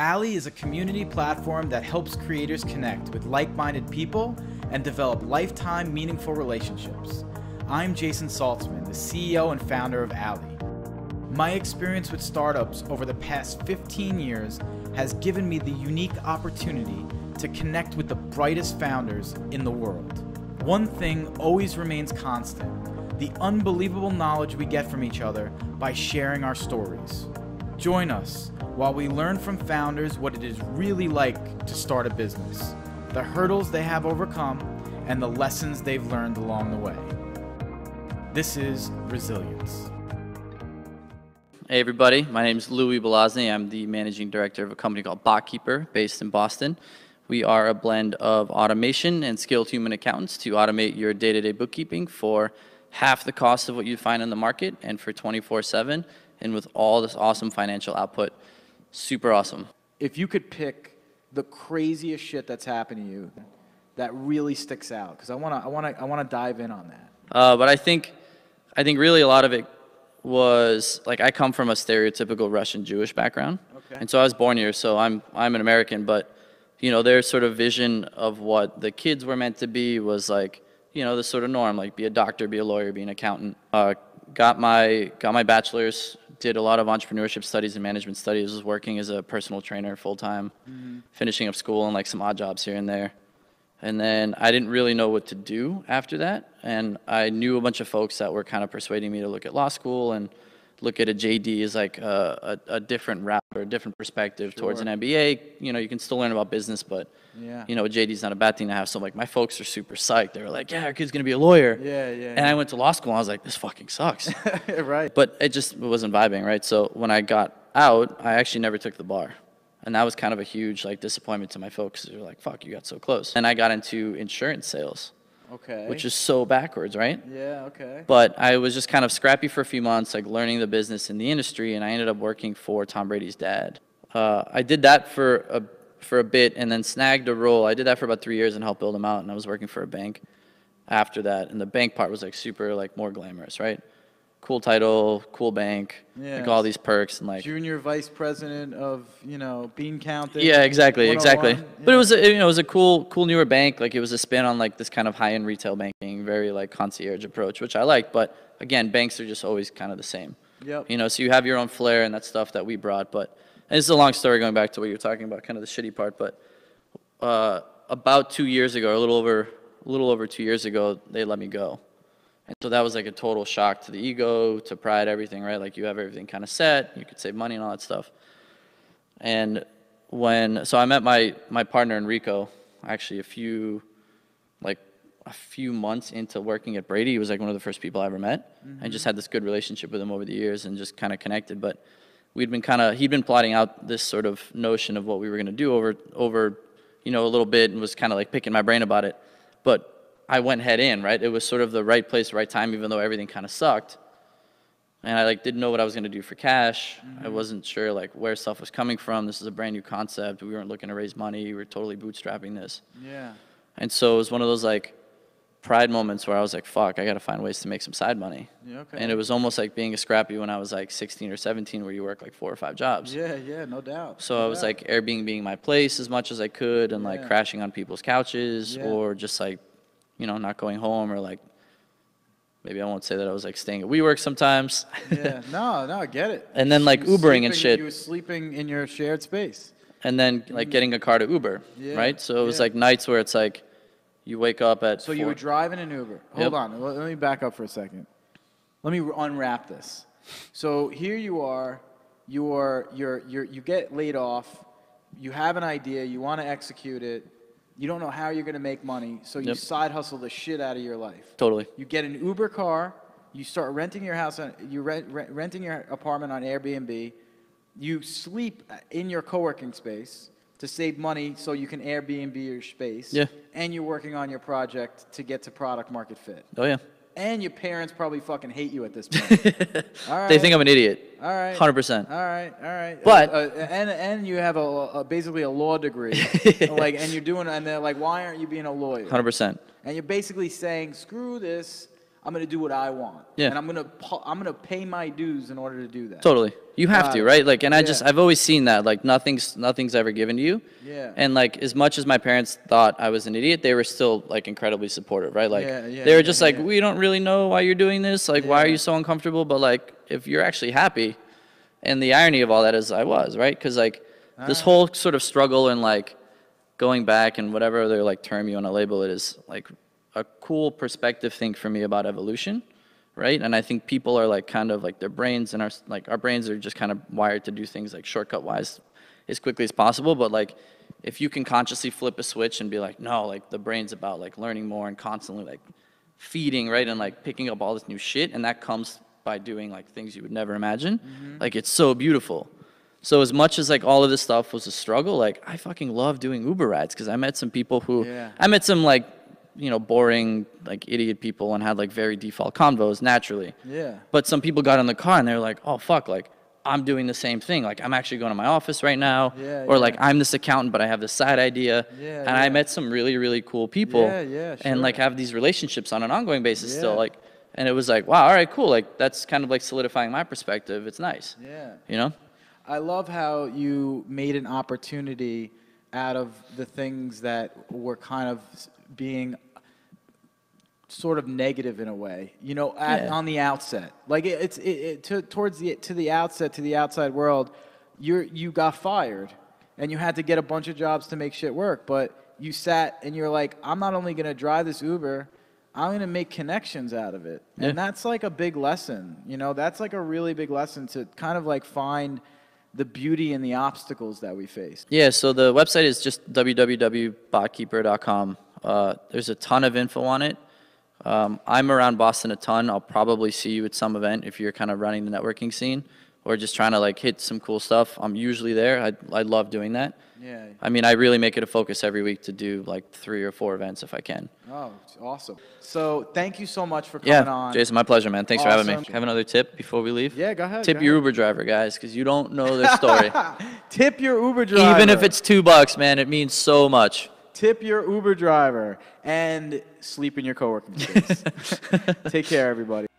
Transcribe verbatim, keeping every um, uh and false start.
Alley is a community platform that helps creators connect with like-minded people and develop lifetime meaningful relationships. I'm Jason Saltzman, the C E O and founder of Alley. My experience with startups over the past fifteen years has given me the unique opportunity to connect with the brightest founders in the world. One thing always remains constant: the unbelievable knowledge we get from each other by sharing our stories. Join us while we learn from founders what it is really like to start a business, the hurdles they have overcome, and the lessons they've learned along the way. This is Resilience. Hey everybody, my name is Louis Belazny. I'm the managing director of a company called Botkeeper based in Boston. We are a blend of automation and skilled human accountants to automate your day-to-day bookkeeping for half the cost of what you find on the market and for twenty-four seven, and with all this awesome financial output. Super awesome. If you could pick the craziest shit that's happened to you that really sticks out, because I want to I want to I want to dive in on that. Uh, but I think I think really a lot of it was, like, I come from a stereotypical Russian Jewish background. Okay. And so I was born here, so I'm I'm an American, but you know, their sort of vision of what the kids were meant to be was, like, you know, the sort of norm, like be a doctor, be a lawyer, be an accountant. Uh, got my got my bachelor's, did a lot of entrepreneurship studies and management studies, was working as a personal trainer full-time, mm-hmm. finishing up school and like some odd jobs here and there. And then I didn't really know what to do after that. And I knew a bunch of folks that were kind of persuading me to look at law school and look at a J D as like a, a, a different route or a different perspective, sure. towards an M B A. You know, you can still learn about business, but yeah. you know, a J D's not a bad thing to have. So like my folks are super psyched. They were like, yeah, our kid's gonna be a lawyer. Yeah, yeah. And yeah. I went to law school and I was like, this fucking sucks. Right. But it just wasn't vibing, right? So when I got out, I actually never took the bar. And that was kind of a huge like disappointment to my folks. They were like, fuck, you got so close. And I got into insurance sales. Okay. Which is so backwards, right? Yeah, okay. But I was just kind of scrappy for a few months, like learning the business and the industry, and I ended up working for Tom Brady's dad. Uh, I did that for a, for a bit and then snagged a role. I did that for about three years and helped build him out, and I was working for a bank after that. And the bank part was like super, like more glamorous, right? Cool title, cool bank, yes. like all these perks and like junior vice president of, you know, bean counted. Yeah, exactly, exactly. Yeah. But it was a, you know, it was a cool, cool newer bank. Like it was a spin on like this kind of high end retail banking, very like concierge approach, which I liked. But again, banks are just always kind of the same. Yep. You know, so you have your own flair and that stuff that we brought. But and this is a long story going back to what you're talking about, kind of the shitty part. But uh, about two years ago, a little over, a little over two years ago, they let me go. And so that was like a total shock to the ego, to pride, everything, right? Like you have everything kind of set, you could save money and all that stuff. And when, so I met my, my partner Enrico, actually a few, like a few months into working at Brady. He was like one of the first people I ever met. Mm-hmm. I just had this good relationship with him over the years and just kind of connected. But we'd been kind of, he'd been plotting out this sort of notion of what we were going to do over, over, you know, a little bit, and was kind of like picking my brain about it. But I went head in, right? It was sort of the right place, right time, even though everything kind of sucked. And I like didn't know what I was going to do for cash. Mm-hmm. I wasn't sure like where stuff was coming from. This is a brand new concept. We weren't looking to raise money. We were totally bootstrapping this. Yeah. And so it was one of those like pride moments where I was like, fuck, I got to find ways to make some side money. Yeah, okay. And it was almost like being a scrappy when I was like sixteen or seventeen, where you work like four or five jobs. Yeah, yeah, no doubt. So no I was doubt. like Airbnb being my place as much as I could, and yeah. like crashing on people's couches, yeah. or just like, you know, not going home, or like, maybe I won't say that I was like staying at WeWork sometimes. Yeah, no, no, I get it. And then like Ubering sleeping, and shit. You were sleeping in your shared space. And then like getting a car to Uber, yeah, right? So it was yeah. like nights where it's like, you wake up at So four. You were driving an Uber. Hold yep. on, let me back up for a second. Let me unwrap this. So here you are, you are, you're, you're, you get laid off, you have an idea, you want to execute it, you don't know how you're going to make money, so you yep. side hustle the shit out of your life. Totally. You get an Uber car, you start renting your house, on, you rent, rent, renting your apartment on Airbnb, you sleep in your co-working space to save money so you can Airbnb your space, yeah. and you're working on your project to get to product market fit. Oh, yeah. And your parents probably fucking hate you at this point. All right. They think I'm an idiot. All right. one hundred percent. All right. All right. But. Uh, uh, and, and you have a, a basically a law degree. like, and you're doing, and they're like, why aren't you being a lawyer? one hundred percent. And you're basically saying, screw this. I'm going to do what I want. Yeah. And I'm going to I'm going to pay my dues in order to do that. Totally. You have uh, to, right? Like, and I yeah. just, I've always seen that. Like, nothing's nothing's ever given to you. Yeah. And, like, as much as my parents thought I was an idiot, they were still, like, incredibly supportive, right? Like, yeah, yeah, they were just yeah, like, yeah. we don't really know why you're doing this. Like, yeah. why are you so uncomfortable? But, like, if you're actually happy, and the irony of all that is I was, right? Because, like, all this right. whole sort of struggle and, like, going back and whatever other, like, term you want to label it is, like, a cool perspective thing for me about evolution, right? And I think people are like kind of like their brains and our like our brains are just kind of wired to do things like shortcut wise as quickly as possible. But like if you can consciously flip a switch and be like, no, like the brain's about like learning more and constantly like feeding, right? And like picking up all this new shit, and that comes by doing like things you would never imagine. Mm-hmm. Like it's so beautiful. So as much as like all of this stuff was a struggle, like I fucking love doing Uber rides because I met some people who yeah. I met some like you know, boring, like, idiot people and had, like, very default convos naturally. Yeah. But some people got in the car and they were like, oh, fuck, like, I'm doing the same thing. Like, I'm actually going to my office right now. Yeah, or, yeah. like, I'm this accountant, but I have this side idea. Yeah, and yeah. I met some really, really cool people. Yeah, yeah, sure. And, like, have these relationships on an ongoing basis yeah. still. Like, and it was like, wow, all right, cool. Like, that's kind of, like, solidifying my perspective. It's nice. Yeah. You know? I love how you made an opportunity out of the things that were kind of being sort of negative in a way, you know, at, yeah. on the outset. Like it, it's it, it to, towards the to the outset to the outside world, you you got fired, and you had to get a bunch of jobs to make shit work. But you sat and you're like, I'm not only gonna drive this Uber, I'm gonna make connections out of it, yeah. and that's like a big lesson. You know, that's like a really big lesson to kind of like find the beauty and the obstacles that we face. Yeah. So the website is just w w w dot botkeeper dot com. Uh, there's a ton of info on it. Um, I'm around Boston a ton. I'll probably see you at some event if you're kind of running the networking scene or just trying to like hit some cool stuff. I'm usually there. I, I love doing that. Yeah. I mean, I really make it a focus every week to do like three or four events if I can. Oh, awesome. So thank you so much for coming yeah, on. Jason, my pleasure, man. Thanks awesome. for having me. Have another tip before we leave? Yeah, go ahead. Tip go your ahead. Uber driver, guys, because you don't know this story. Tip your Uber driver. Even if it's two bucks, man, it means so much. Tip your Uber driver and sleep in your co-working space. Take care, everybody.